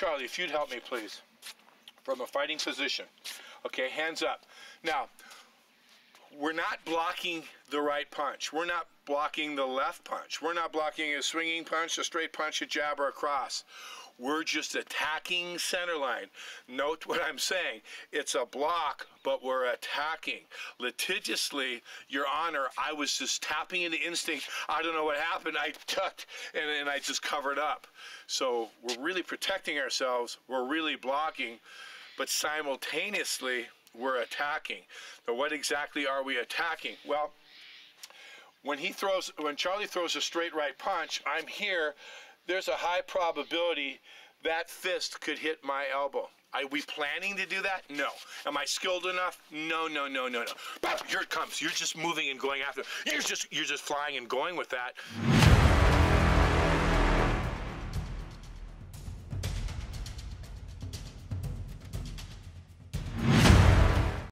Charlie, if you'd help me, please. From a fighting position. Okay, hands up. Now, we're not blocking the right punch. We're not blocking the left punch. We're not blocking a swinging punch, a straight punch, a jab, or a cross. We're just attacking center line. Note what I'm saying. It's a block, but we're attacking. Litigiously, Your Honor, I was just tapping into instinct. I don't know what happened. I ducked, and I just covered up. So we're really protecting ourselves. We're really blocking, but simultaneously, we're attacking. Now, what exactly are we attacking? Well, when Charlie throws a straight right punch, I'm here. There's a high probability that fist could hit my elbow. Are we planning to do that? No. Am I skilled enough? No, no, no, no, no. But here it comes. You're just moving and going after. You're just flying and going with that.